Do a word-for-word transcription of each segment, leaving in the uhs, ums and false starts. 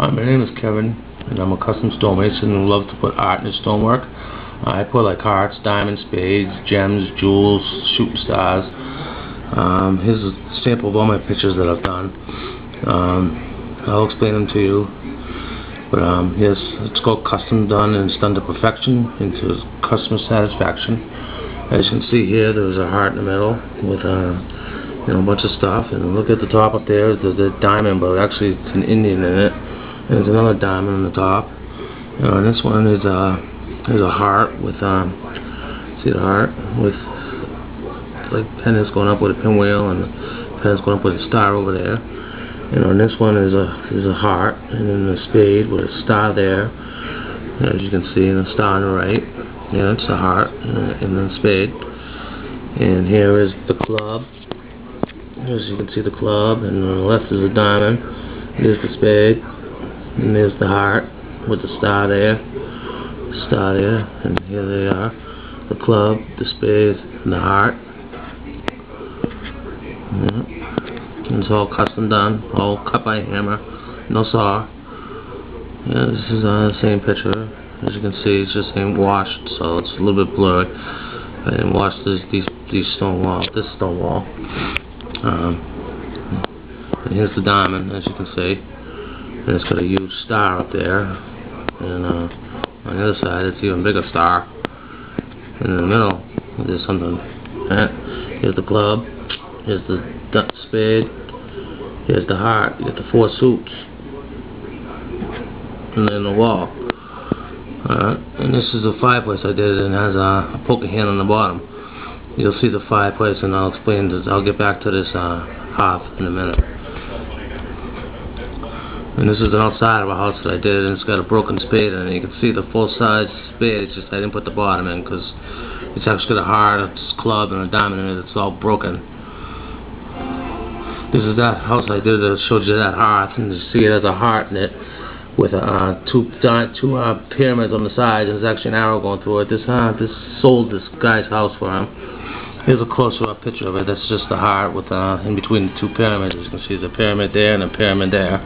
Hi, my name is Kevin and I'm a custom stonemason and love to put art in stonework. I put like hearts, diamonds, spades, gems, jewels, shooting stars. Um, here's a sample of all my pictures that I've done. Um, I'll explain them to you. But um, here's, it's called custom done, and it's done to perfection and to customer satisfaction. As you can see here, there's a heart in the middle with uh, you know, a bunch of stuff. And look at the top up there, there's a diamond, but actually it's an Indian in it. And there's another diamond on the top. Uh, and this one is a there's a heart with um, see the heart with like pendants going up with a pinwheel, and the pendants going up with a star over there. And on this one is a is a heart, and then a spade with a star there, as you can see, and a star on the right. Yeah, it's the heart, and, and then the spade. And here is the club. As you can see, the club, and on the left is a diamond. There's the spade, and there's the heart with the star there, star there, and here they are: the club, the spade, and the heart. Yeah. It's all custom done, all cut by hammer, no saw. Yeah, this is on the same picture. As you can see, it's just ain't washed, so it's a little bit blurred. I didn't wash this these these stone wall, this stone wall. Um, and here's the diamond, as you can see, and it's got a huge star up there. And uh, on the other side, it's even bigger star. And in the middle, there's something. Right? Here's the club. Here's the spade. Here's the heart. You got the four suits, and then the wall. Alright, and this is the fireplace I did, and it has a, a poker hand on the bottom. You'll see the fireplace, and I'll explain this. I'll get back to this uh, half in a minute. And this is the outside of a house that I did, and it's got a broken spade in it. You can see the full size spade. It's just I didn't put the bottom in because it's actually got a heart, a club, and a diamond in it. It's all broken. This is that house I did that showed you that heart, and you see it has a heart in it with uh, two two uh, pyramids on the side. There's actually an arrow going through it. This uh, this sold this guy's house for him. Here's a close-up picture of it. That's just the heart with uh, in between the two pyramids. As you can see, there's a pyramid there and a pyramid there.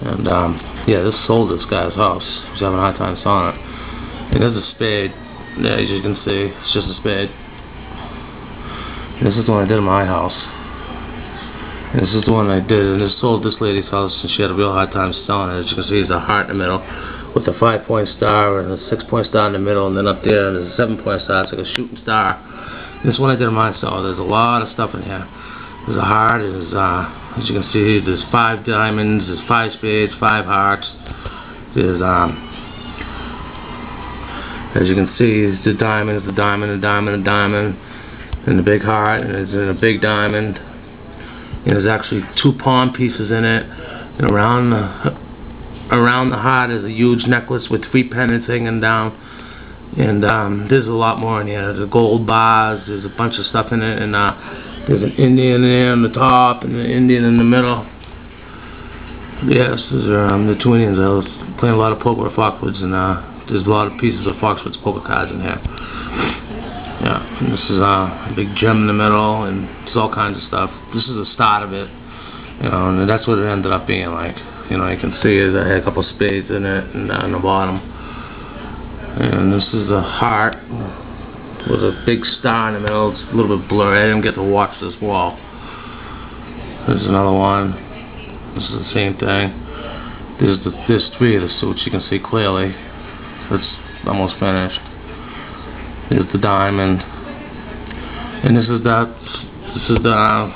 And um, yeah, this sold this guy's house. He's having a hard time selling it. And there's a spade. There, as you can see, it's just a spade. And this is the one I did in my house. This is the one I did, and it sold this lady's house, and she had a real hard time selling it. As you can see, there's a heart in the middle with a five-point star and a six-point star in the middle, and then up there there's a seven-point star. It's like a shooting star. This one I did in my cell. There's a lot of stuff in here. There's a heart. There's, uh, as you can see, there's five diamonds, there's five spades, five hearts. There's, um, as you can see, there's the diamonds, the diamond, the diamond, the diamond, and the big heart, and there's a big diamond. And there's actually two palm pieces in it, and around the around the heart is a huge necklace with three pendants hanging down. And um, there's a lot more in here. There's gold bars. There's a bunch of stuff in it, and uh, there's an Indian there on the top, and an Indian in the middle. Yes, these are um, the two Indians. I was playing a lot of poker at Foxwoods, and uh, there's a lot of pieces of Foxwoods poker cards in here. Yeah, and this is uh, a big gem in the middle, and all kinds of stuff. This is the start of it, you know, and that's what it ended up being like. You know, you can see it, I had a couple of spades in it, and on the bottom. And this is the heart with a big star in the middle. It's a little bit blurry. I didn't get to watch this wall. There's another one. This is the same thing. There's the there's three of the suits you can see clearly. It's almost finished. There's the diamond, and this is that. This is the, uh,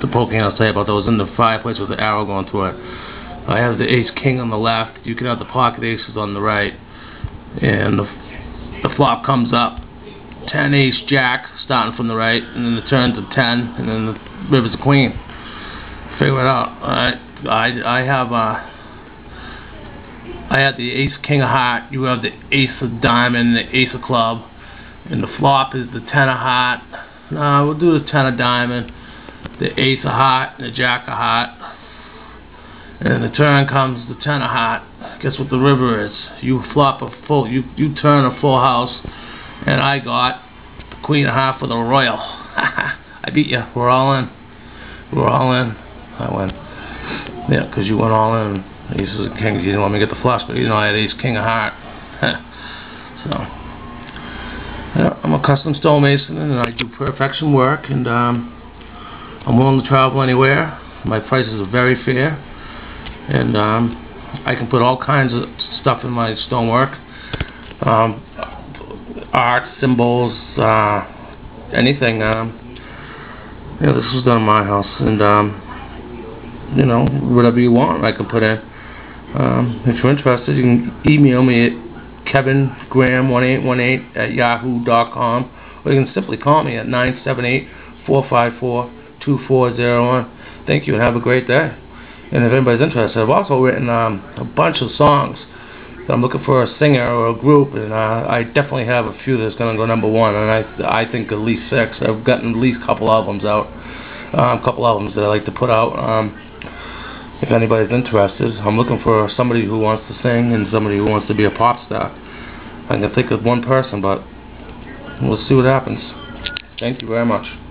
the poking I was talking about that was in the fireplace with the arrow going through it. I have the ace king on the left. You can have the pocket aces on the right. And the, the flop comes up. ten ace jack starting from the right. And then the turns of ten. And then the river's the queen. Figure it out. Alright. I, I have uh, I have the ace king of heart. You have the ace of diamond. The ace of club. And the flop is the ten of heart. Nah, we'll do the ten of diamond, the ace of heart, and the jack of heart. And the turn comes the ten of heart. Guess what the river is? You flop a full, you you turn a full house, and I got the queen of heart for the royal. I beat you. We're all in. We're all in. I win. Yeah, because you went all in. Ace was a king. He didn't want me to get the flush, but you know I had ace king of heart. So, yeah, I'm a custom stonemason, and I do perfection work, and um, I'm willing to travel anywhere. My prices are very fair, and um, I can put all kinds of stuff in my stonework, um, art, symbols, uh, anything. Um, yeah, this was done in my house, and um, you know, whatever you want, I can put in. Um, if you're interested, you can email me at Kevin Graham one eight one eight at yahoo dot com, or you can simply call me at nine seven eight, four five four, two four zero one. Thank you, and have a great day. And if anybody's interested, I've also written um, a bunch of songs. I'm looking for a singer or a group, and uh, I definitely have a few that's going to go number one, and I I think at least six. I've gotten at least a couple albums out, a um, couple albums that I like to put out. Um, if anybody's interested, I'm looking for somebody who wants to sing and somebody who wants to be a pop star. I can think of one person, but we'll see what happens. Thank you very much.